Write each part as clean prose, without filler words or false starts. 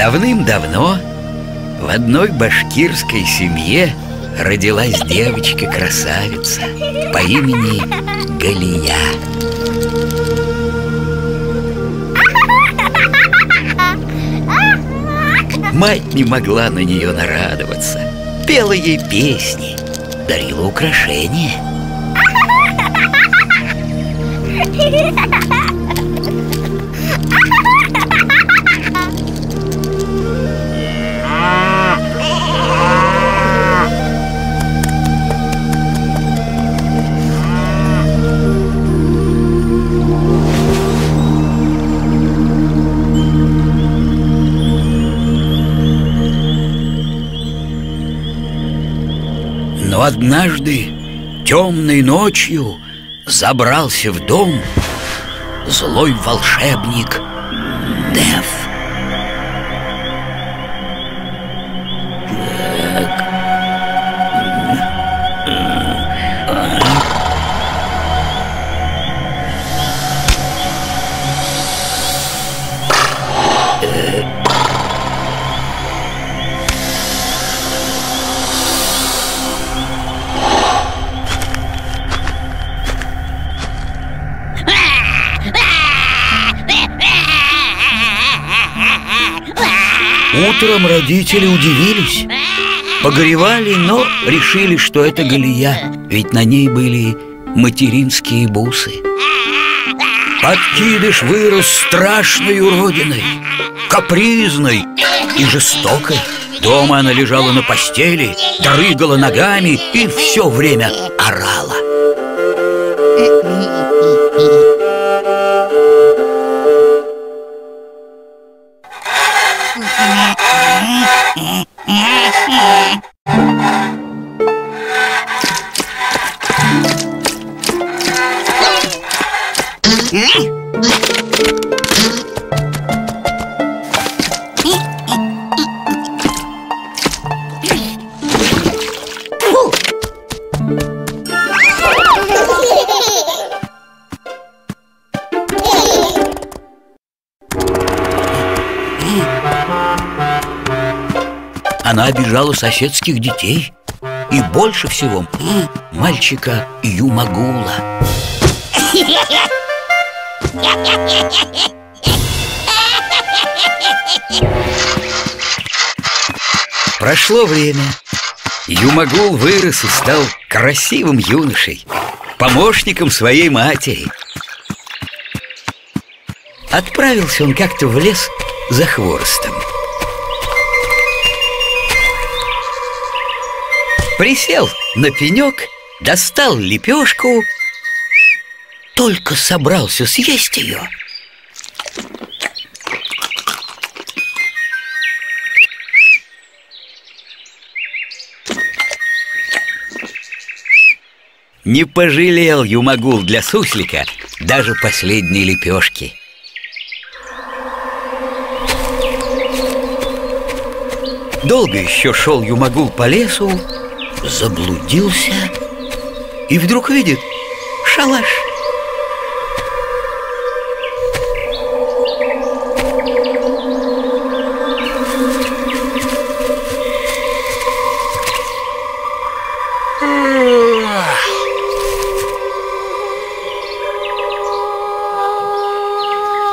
Давным-давно в одной башкирской семье родилась девочка-красавица по имени Галия. Мать не могла на нее нарадоваться, пела ей песни, дарила украшения. Но однажды, темной ночью, забрался в дом злой волшебник Дэв. Утром родители удивились, погоревали, но решили, что это Галия, ведь на ней были материнские бусы. Подкидыш вырос страшной уродиной, капризной и жестокой. Дома она лежала на постели, дрыгала ногами и все время орала. Она обижала соседских детей и больше всего мальчика Юмагула. Прошло время. Юмагул вырос и стал красивым юношей, помощником своей матери. Отправился он как-то в лес за хворостом. Присел на пенек, достал лепешку, только собрался съесть ее. Не пожалел Юмагул для суслика даже последней лепешки. Долго еще шел Юмагул по лесу, заблудился и вдруг видит шалаш.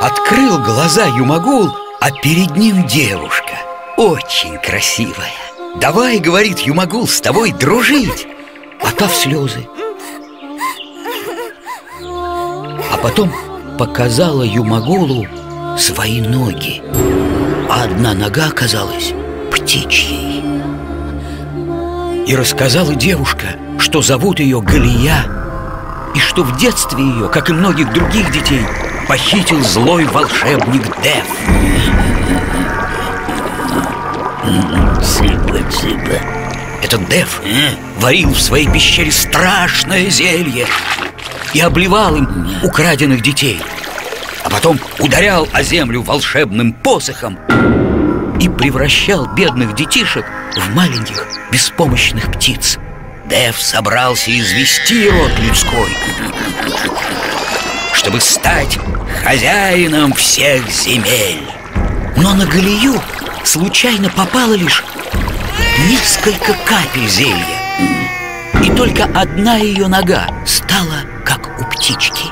Открыл глаза Юмагул, а перед ним девушка, очень красивая. «Давай, — говорит Юмагул, — с тобой дружить!» А та в слезы. А потом показала Юмагулу свои ноги, а одна нога оказалась птичьей. И рассказала девушка, что зовут ее Галия, и что в детстве ее, как и многих других детей, похитил злой волшебник Дэв. Этот Дэв варил в своей пещере страшное зелье и обливал им украденных детей, а потом ударял о землю волшебным посохом и превращал бедных детишек в маленьких беспомощных птиц. Дэв собрался извести род людской, чтобы стать хозяином всех земель. Но на Галию случайно попало лишь несколько капель зелья. И только одна ее нога стала как у птички.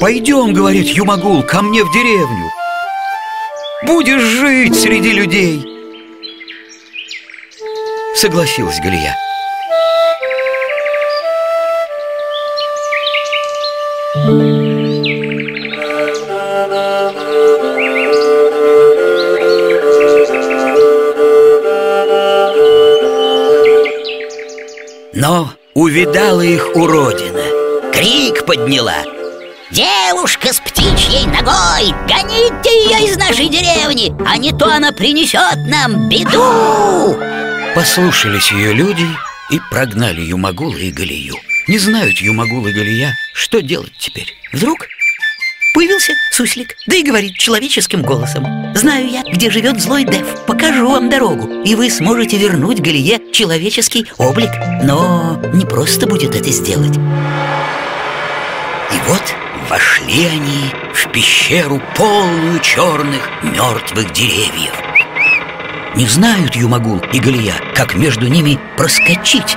Пойдем, говорит Юмагул, ко мне в деревню. Будешь жить среди людей. Согласилась Галия. Но увидала их уродина, крик подняла: девушка с птичьей ногой, гоните ее из нашей деревни, а не то она принесет нам беду. Послушались ее люди и прогнали Юмагула и Галию. Не знают Юмагул и Галия, что делать теперь. Вдруг появился Суслик, да и говорит человеческим голосом: знаю я, где живет злой Дэв, покажу вам дорогу, и вы сможете вернуть Галие человеческий облик. Но не просто будет это сделать. И вот вошли они в пещеру, полную черных мертвых деревьев. Не знают Юмагул и Галия, как между ними проскочить.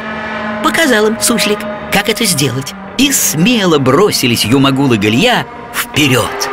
Показал им Суслик, как это сделать. И смело бросились Юмагул и Галия вперед.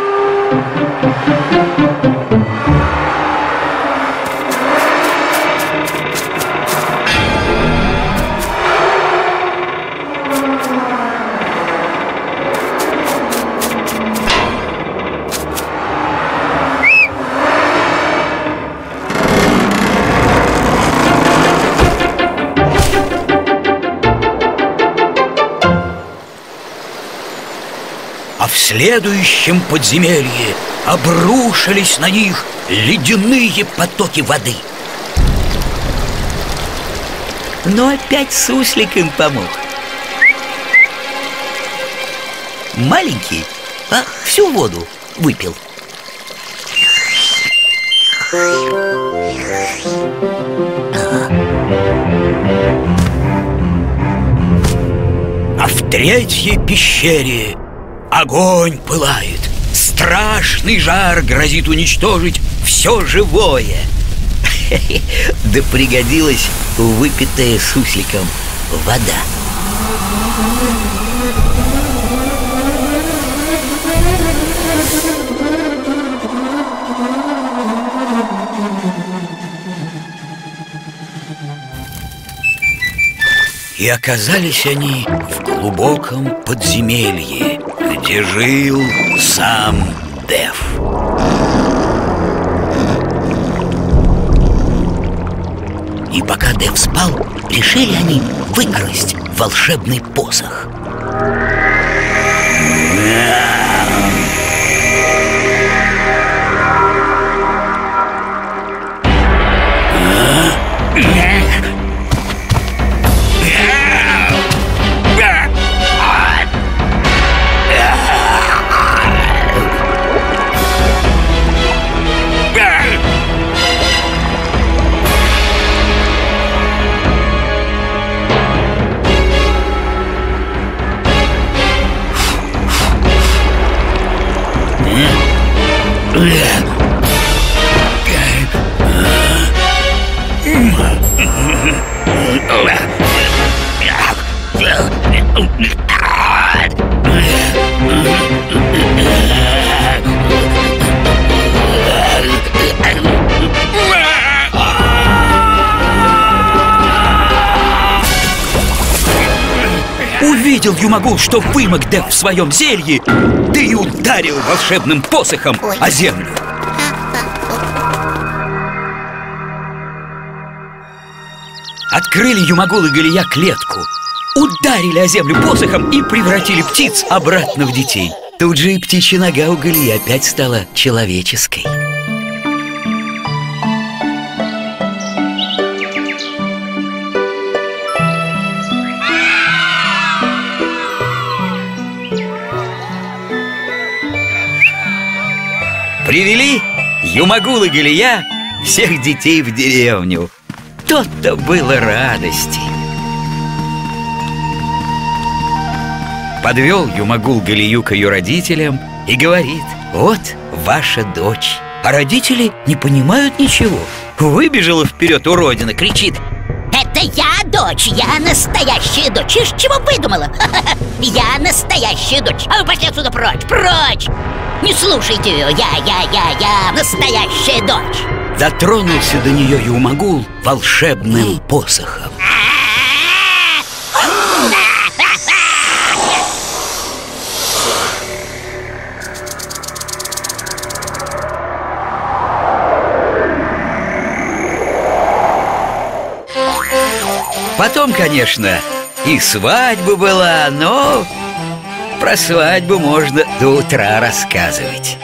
В следующем подземелье обрушились на них ледяные потоки воды. Но опять Суслик им помог. Маленький, всю воду выпил. А в третьей пещере огонь пылает, страшный жар грозит уничтожить все живое. Да пригодилась выпитая Сусликом вода. И оказались они в глубоком подземелье, где жил сам Дэв. И пока Дэв спал, решили они выкрасть волшебный посох. Увидел Юмагул, что вымок Дэв в своем зелье, да и ударил волшебным посохом о землю. Открыли Юмагул и Галия клетку, ударили о землю посохом и превратили птиц обратно в детей. Тут же и птичья нога у Галии опять стала человеческой. Привели Юмагул и Галия всех детей в деревню. То-то было радости. Подвел Юмагул Галию к ее родителям и говорит: вот ваша дочь. А родители не понимают ничего. Выбежала вперед уродина, кричит: это я дочь, я настоящая дочь. Из чего выдумала? Я настоящая дочь. А вы пошли отсюда прочь, прочь! Не слушайте ее, я настоящая дочь. Дотронулся до нее Юмагул волшебным посохом. Потом, конечно, и свадьба была, но про свадьбу можно до утра рассказывать.